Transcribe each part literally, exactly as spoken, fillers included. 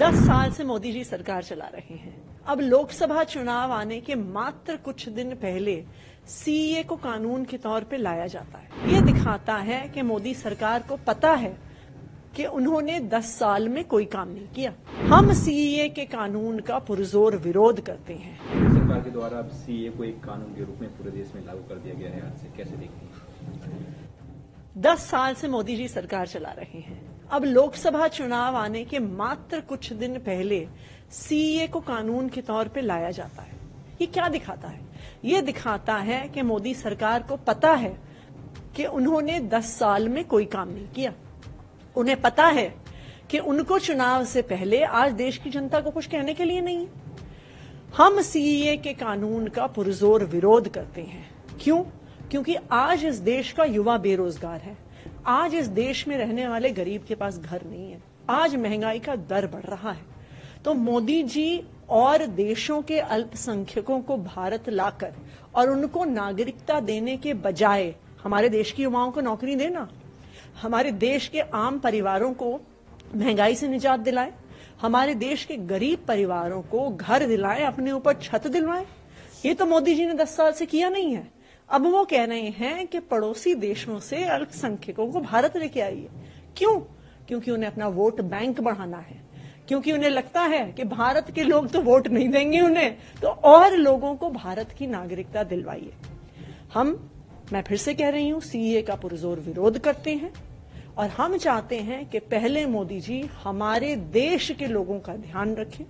दस साल से मोदी जी सरकार चला रहे हैं। अब लोकसभा चुनाव आने के मात्र कुछ दिन पहले सीए को कानून के तौर पे लाया जाता है। ये दिखाता है कि मोदी सरकार को पता है कि उन्होंने दस साल में कोई काम नहीं किया। हम सीए के कानून का पुरजोर विरोध करते हैं। सरकार के द्वारा अब सीए को एक कानून के रूप में पूरे देश में लागू कर दिया गया है, आज से कैसे देखेंगे? दस साल से मोदी जी सरकार चला रहे हैं। अब लोकसभा चुनाव आने के मात्र कुछ दिन पहले सीए को कानून के तौर पे लाया जाता है। ये क्या दिखाता है? ये दिखाता है कि मोदी सरकार को पता है कि उन्होंने दस साल में कोई काम नहीं किया। उन्हें पता है कि उनको चुनाव से पहले आज देश की जनता को कुछ कहने के लिए नहीं। हम सीए के कानून का पुरजोर विरोध करते हैं। क्यों? क्योंकि आज इस देश का युवा बेरोजगार है। आज इस देश में रहने वाले गरीब के पास घर नहीं है। आज महंगाई का दर बढ़ रहा है। तो मोदी जी और देशों के अल्पसंख्यकों को भारत लाकर और उनको नागरिकता देने के बजाय हमारे देश के युवाओं को नौकरी देना, हमारे देश के आम परिवारों को महंगाई से निजात दिलाए, हमारे देश के गरीब परिवारों को घर दिलाए, अपने ऊपर छत दिलवाए, ये तो मोदी जी ने दस साल से किया नहीं है। अब वो कह रहे हैं कि पड़ोसी देशों से अल्पसंख्यकों को भारत लेके आइए। क्यों? क्योंकि उन्हें अपना वोट बैंक बढ़ाना है, क्योंकि उन्हें लगता है कि भारत के लोग तो वोट नहीं देंगे उन्हें, तो और लोगों को भारत की नागरिकता दिलवाइए। हम, मैं फिर से कह रही हूं, सीए का पुरजोर विरोध करते हैं और हम चाहते हैं कि पहले मोदी जी हमारे देश के लोगों का ध्यान रखें,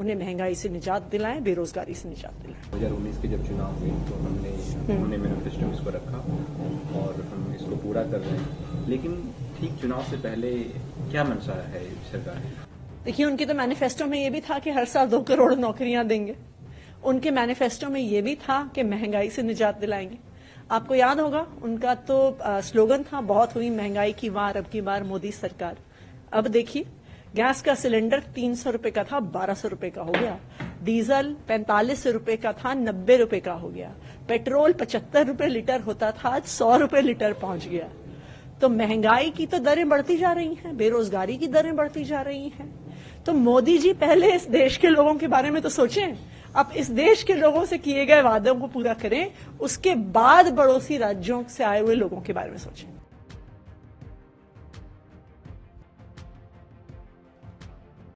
उन्हें महंगाई से निजात दिलाएं, बेरोजगारी से निजात दिलाएं। दो हजार उन्नीस के जब चुनाव हुए तो हमने हमने मैनिफेस्टो इसको रखा और हम इसको पूरा कर रहे हैं, लेकिन ठीक चुनाव से पहले क्या मंशा है सरकार की? देखिए, उनके तो मैनिफेस्टो में ये भी था कि हर साल दो करोड़ नौकरियां देंगे। उनके मैनिफेस्टो में ये भी था कि महंगाई से निजात दिलाएंगे। आपको याद होगा उनका तो स्लोगन था, बहुत हुई महंगाई की वार, अब की बार मोदी सरकार। अब देखिए, गैस का सिलेंडर तीन सौ रुपए का था, बारह सौ रुपए का हो गया। डीजल पैंतालीस सौ रुपए का था, नब्बे रुपए का हो गया। पेट्रोल पचहत्तर रुपए लीटर होता था, आज सौ रुपए लीटर पहुंच गया। तो महंगाई की तो दरें बढ़ती जा रही हैं, बेरोजगारी की दरें बढ़ती जा रही हैं। तो मोदी जी पहले इस देश के लोगों के बारे में तो सोचें, अब इस देश के लोगों से किए गए वादों को पूरा करें, उसके बाद पड़ोसी राज्यों से आए हुए लोगों के बारे में सोचें।